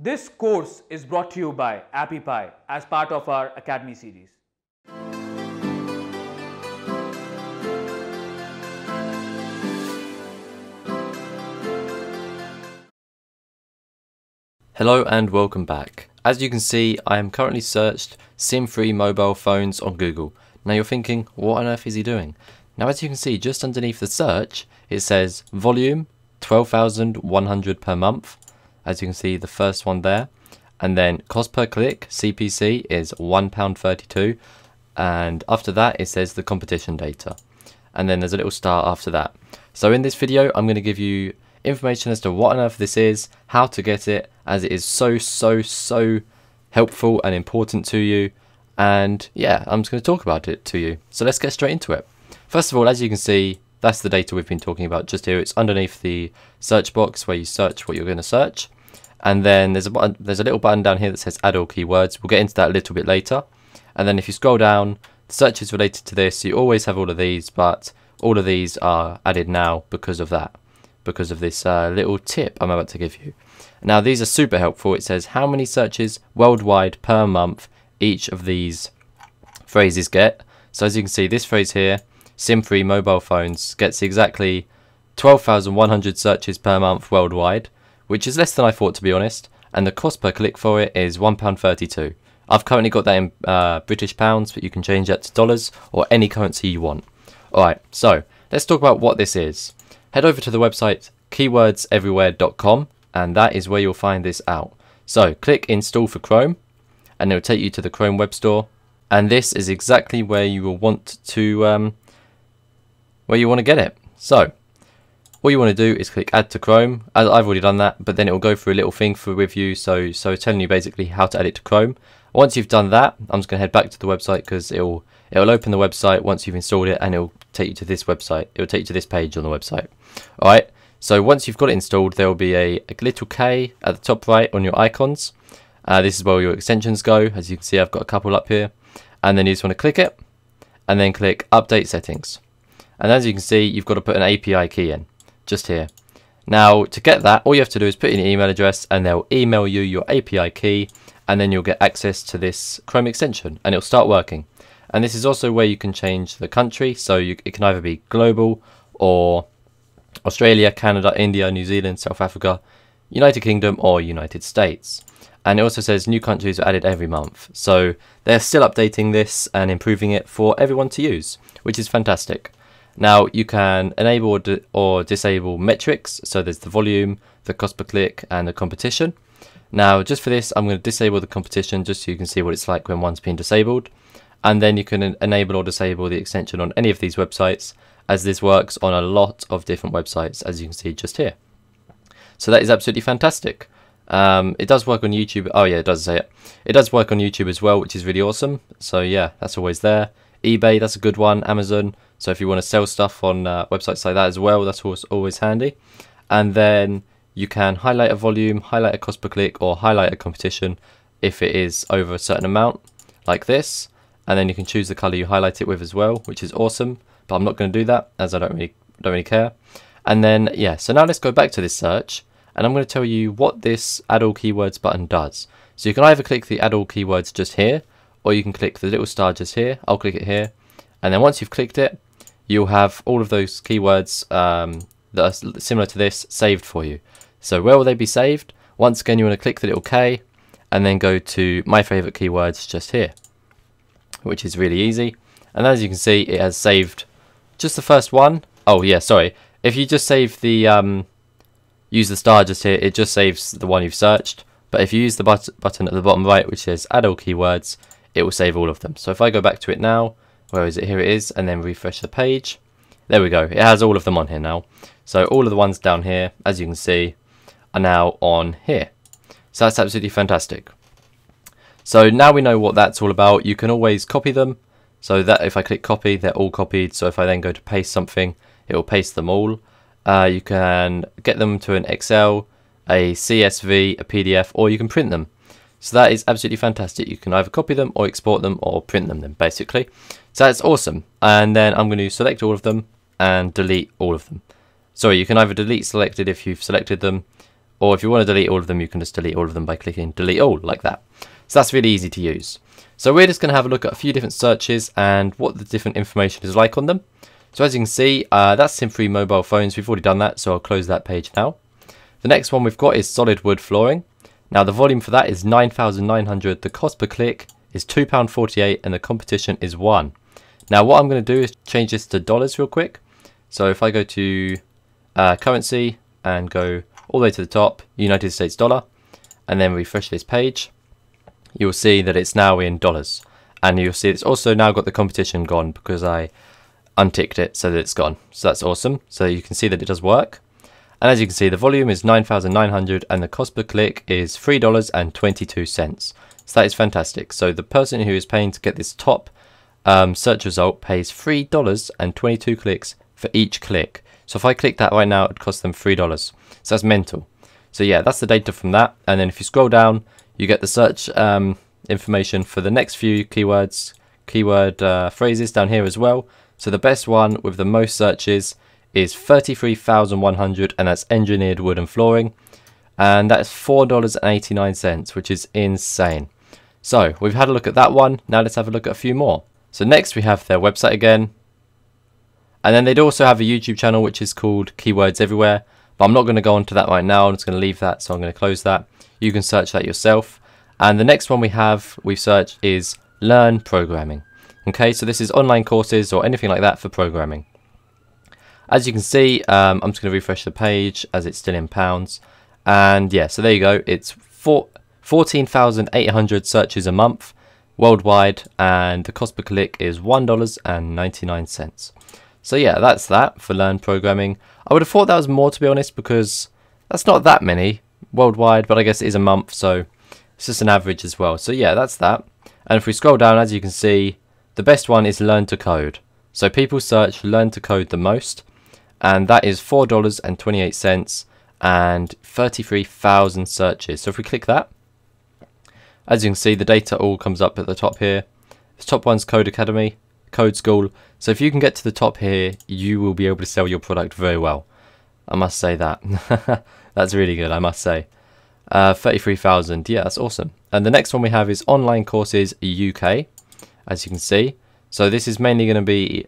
This course is brought to you by Appy Pie as part of our Academy series. Hello and welcome back. As you can see, I am currently searched SIM-free mobile phones on Google. Now you're thinking, what on earth is he doing? Now as you can see, just underneath the search, it says volume 12,100 per month. As you can see, the first one there, and then cost per click CPC is £1.32, and after that it says the competition data, and then there's a little star after that. So in this video I'm going to give you information as to what on earth this is, how to get it, as it is so helpful and important to you, and yeah, I'm just going to talk about it to you. So let's get straight into it. First of all, as you can see, that's the data we've been talking about just here. It's underneath the search box where you search what you're going to search. And then there's a little button down here that says add all keywords. We'll get into that a little bit later. And then if you scroll down, the search is related to this. You always have all of these, but all of these are added now because of that, because of this little tip I'm about to give you. Now, these are super helpful. It says how many searches worldwide per month each of these phrases get. So as you can see, this phrase here, SIM-free mobile phones, gets exactly 12,100 searches per month worldwide, which is less than I thought, to be honest, and the cost per click for it is £1.32. I've currently got that in British pounds, but you can change that to dollars or any currency you want. Alright, so let's talk about what this is. Head over to the website KeywordsEverywhere.com, and that is where you'll find this out. So click install for Chrome, and it will take you to the Chrome Web Store, and this is exactly where you will want to get it. So all you want to do is click add to Chrome. I've already done that, but then it will go through a little thing with you, so telling you basically how to add it to Chrome. Once you've done that, I'm just going to head back to the website, because it'll open the website once you've installed it, and it'll take you to this website. It'll take you to this page on the website. All right. So once you've got it installed, there will be a little K at the top right on your icons. This is where your extensions go. As you can see, I've got a couple up here, and then you just want to click it, and then click Update Settings. And as you can see, you've got to put an API key in, just here. Now, to get that, all you have to do is put in your email address, and they'll email you your API key, and then you'll get access to this Chrome extension, and it'll start working. And this is also where you can change the country, so it can either be global, or Australia, Canada, India, New Zealand, South Africa, United Kingdom, or United States. And it also says new countries are added every month. So they're still updating this and improving it for everyone to use, which is fantastic. Now you can enable or disable metrics, so there's the volume, the cost per click, and the competition. Now just for this, I'm going to disable the competition just so you can see what it's like when one's been disabled. And then you can enable or disable the extension on any of these websites, as this works on a lot of different websites, as you can see just here. So that is absolutely fantastic. It does work on YouTube. Oh yeah, it does say it. It does work on YouTube as well, which is really awesome. So yeah, that's always there. eBay, that's a good one. Amazon. So if you want to sell stuff on websites like that as well, that's always handy. And then you can highlight a volume, highlight a cost per click, or highlight a competition if it is over a certain amount, like this. And then you can choose the color you highlight it with as well, which is awesome. But I'm not going to do that, as I don't really care. And then yeah, so now let's go back to this search, and I'm going to tell you what this Add All Keywords button does. So you can either click the Add All Keywords just here, or you can click the little star just here. I'll click it here, and then once you've clicked it, you'll have all of those keywords that are similar to this saved for you. So where will they be saved? Once again, you want to click the little K, and then go to My Favorite Keywords just here, which is really easy. And as you can see, it has saved just the first one. Oh yeah, sorry. If you just save the use the star just here, it just saves the one you've searched. But if you use the button at the bottom right, which says Add All Keywords, it will save all of them. So if I go back to it now, where is it? Here it is, and then refresh the page. There we go. It has all of them on here now. So all of the ones down here, as you can see, are now on here. So that's absolutely fantastic. So now we know what that's all about. You can always copy them. So that if I click copy, they're all copied. So if I then go to paste something, it will paste them all. You can get them to an Excel, a CSV, a PDF, or you can print them. So that is absolutely fantastic. You can either copy them or export them or print them then, basically. So that's awesome. And then I'm going to select all of them and delete all of them. Sorry, you can either delete selected if you've selected them, Or if you want to delete all of them, you can just delete all of them by clicking delete all like that. So that's really easy to use. So we're just going to have a look at a few different searches and what the different information is like on them. So as you can see, that's SimFree mobile phones. We've already done that, so I'll close that page now. The next one we've got is solid wood flooring. Now the volume for that is 9,900. The cost per click is £2.48 and the competition is £1. Now what I'm going to do is change this to dollars real quick. So if I go to currency and go all the way to the top, United States dollar, and then refresh this page, you'll see that it's now in dollars. And you'll see it's also now got the competition gone because I unticked it so that it's gone. So that's awesome. So you can see that it does work. And as you can see, the volume is 9,900 and the cost per click is $3.22. So that is fantastic. So the person who is paying to get this top search result pays $3.22 for each click. So if I click that right now, it costs them $3. So that's mental. So yeah, that's the data from that. And then if you scroll down, you get the search information for the next few keywords, keyword phrases down here as well. So the best one with the most searches is 33,100, and that's engineered wood and flooring, and that's $4.89, which is insane. So we've had a look at that one. Now let's have a look at a few more. So next we have their website again, and then they'd also have a YouTube channel which is called Keywords Everywhere, but I'm not going to go on to that right now. I'm just going to leave that, so I'm going to close that. You can search that yourself. And the next one we've searched is learn programming. Okay, so this is online courses or anything like that for programming. As you can see, I'm just going to refresh the page as it's still in pounds. And yeah, so there you go. It's 14,800 searches a month worldwide, and the cost per click is $1.99. So yeah, that's that for learn programming. I would have thought that was more, to be honest, because that's not that many worldwide, but I guess it is a month, so it's just an average as well. So yeah, that's that. And if we scroll down, as you can see, the best one is learn to code. So people search learn to code the most, and that is $4.28 and 33,000 searches. So if we click that, as you can see, the data all comes up at the top here. This top one's Code Academy, Code School. So if you can get to the top here, you will be able to sell your product very well. I must say that. That's really good, I must say. 33,000, yeah, that's awesome. And the next one we have is Online Courses UK, as you can see. So this is mainly going to be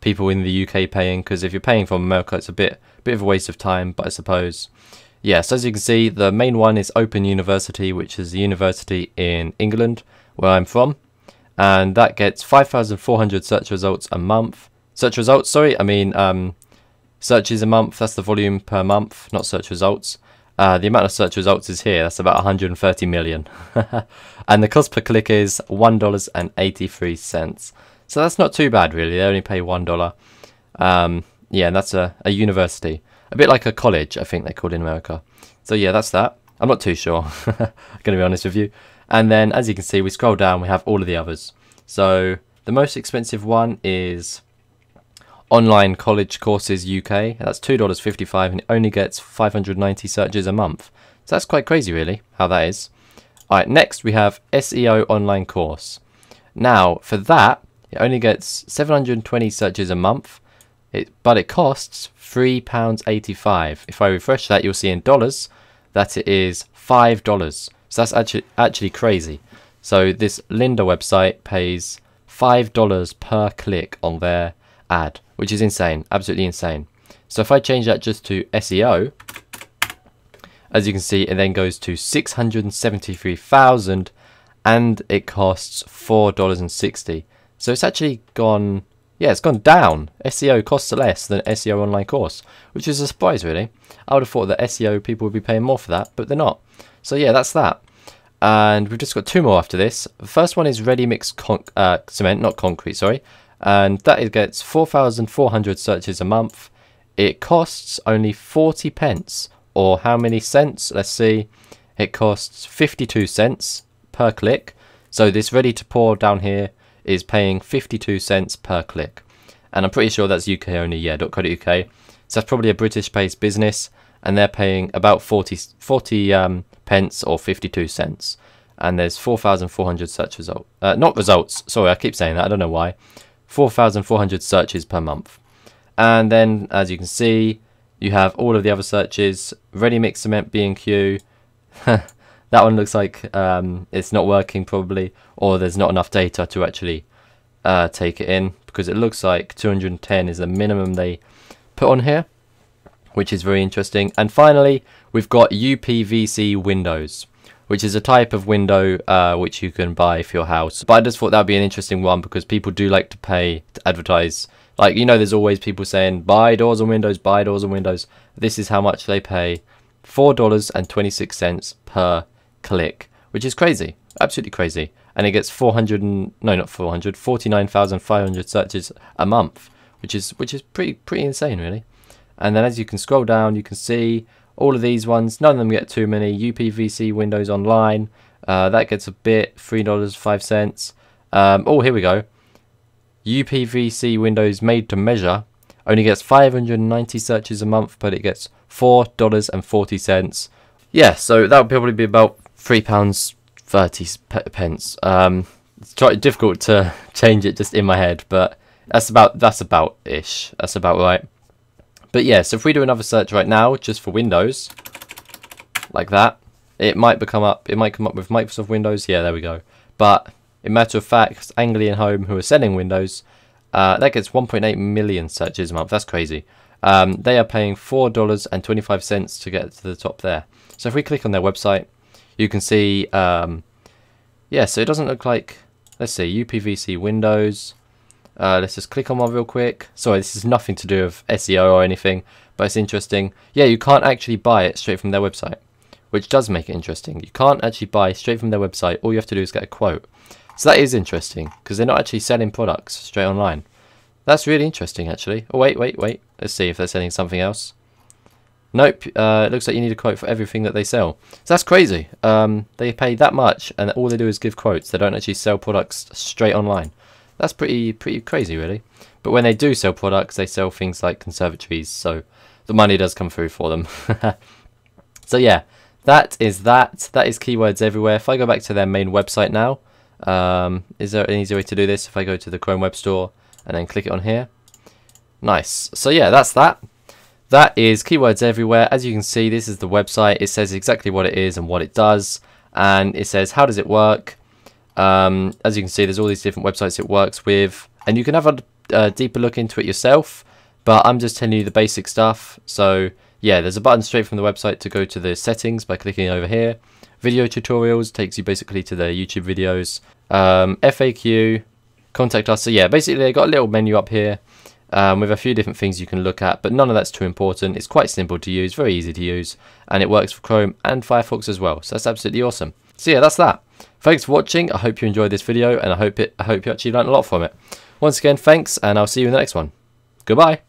people in the UK paying, because if you're paying from America, it's a bit of a waste of time, but I suppose. Yeah, so as you can see, the main one is Open University, which is the university in England, where I'm from. And that gets 5,400 search results a month. Searches a month, that's the volume per month, not search results. The amount of search results is here, that's about 130 million. And the cost per click is $1.83. So that's not too bad, really. They only pay $1. Yeah, and that's a university. A bit like a college, I think they're called in America. So yeah, that's that. I'm not too sure. I'm going to be honest with you. And then, as you can see, we scroll down, we have all of the others. So the most expensive one is Online College Courses UK. That's $2.55 and it only gets 590 searches a month. So that's quite crazy, really, how that is. Alright, next we have SEO Online Course. Now, for that, it only gets 720 searches a month, but it costs £3.85. If I refresh that, you'll see in dollars that it is $5. So that's actually crazy. So this Linda website pays $5 per click on their ad, which is insane, absolutely insane. So if I change that just to SEO, as you can see, it then goes to 673,000 and it costs $4.60. So it's actually gone, yeah, it's gone down. SEO costs less than SEO Online Course, which is a surprise, really. I would have thought that SEO people would be paying more for that, but they're not. So yeah, that's that. And we've just got two more after this. The first one is ready mix cement, not concrete, sorry. And that it gets 4,400 searches a month. It costs only 40p, or how many cents? Let's see. It costs 52 cents per click. So this ready to pour down here is paying 52 cents per click. And I'm pretty sure that's UK only, yeah, .co.uk. So that's probably a British-based business, and they're paying about 40 pence or 52 cents. And there's 4,400 search results. Not results, sorry, I keep saying that, I don't know why. 4,400 searches per month. And then, as you can see, you have all of the other searches, ready mix cement, B&Q. That one looks like it's not working probably, or there's not enough data to actually take it in, because it looks like 210 is the minimum they put on here, which is very interesting. And finally, we've got UPVC windows, which is a type of window which you can buy for your house. But I just thought that would be an interesting one, because people do like to pay to advertise. Like, you know, there's always people saying, buy doors and windows, buy doors and windows. This is how much they pay, $4.26 per click, which is crazy, absolutely crazy. And it gets 49,500 searches a month, which is pretty insane, really. And then as you can scroll down, you can see all of these ones, none of them get too many. UPVC windows online, that gets a bit, $3.05. Oh, here we go. UPVC windows made to measure only gets 590 searches a month, but it gets $4.40. Yeah, so that would probably be about £3.30. It's quite difficult to change it just in my head, but that's about ish. That's about right. But yeah, so if we do another search right now, just for Windows, like that, it might come up with Microsoft Windows. Yeah, there we go. But in matter of fact, Anglian Home, who are selling Windows, that gets 1.8 million searches a month. That's crazy. They are paying $4.25 to get to the top there. So if we click on their website, you can see, yeah, so it doesn't look like, let's see, UPVC Windows. Let's just click on one real quick. Sorry, this is nothing to do with SEO or anything, but it's interesting. Yeah, you can't actually buy it straight from their website, which does make it interesting. You can't actually buy straight from their website. All you have to do is get a quote. So that is interesting, because they're not actually selling products straight online. That's really interesting, actually. Oh, wait. Let's see if they're selling something else. Nope, it looks like you need a quote for everything that they sell. So that's crazy. They pay that much, and all they do is give quotes. They don't actually sell products straight online. That's pretty crazy, really. But when they do sell products, they sell things like conservatories, so the money does come through for them. So yeah, that is Keywords Everywhere. If I go back to their main website now, is there an easy way to do this? If I go to the Chrome Web Store and then click it on here, nice. So yeah, that's that. That is Keywords Everywhere. As you can see, this is the website. It says exactly what it is and what it does, and it says how does it work. As you can see, there's all these different websites it works with, and you can have a deeper look into it yourself, but I'm just telling you the basic stuff. So yeah, there's a button straight from the website to go to the settings by clicking over here. Video tutorials takes you basically to their YouTube videos. FAQ, contact us. So yeah, basically they got a little menu up here with a few different things you can look at, but none of that's too important. It's quite simple to use, very easy to use, and it works for Chrome and Firefox as well, so that's absolutely awesome. So yeah, that's that. Thanks for watching. I hope you enjoyed this video, and I hope you actually learned a lot from it. Once again, thanks, and I'll see you in the next one. Goodbye.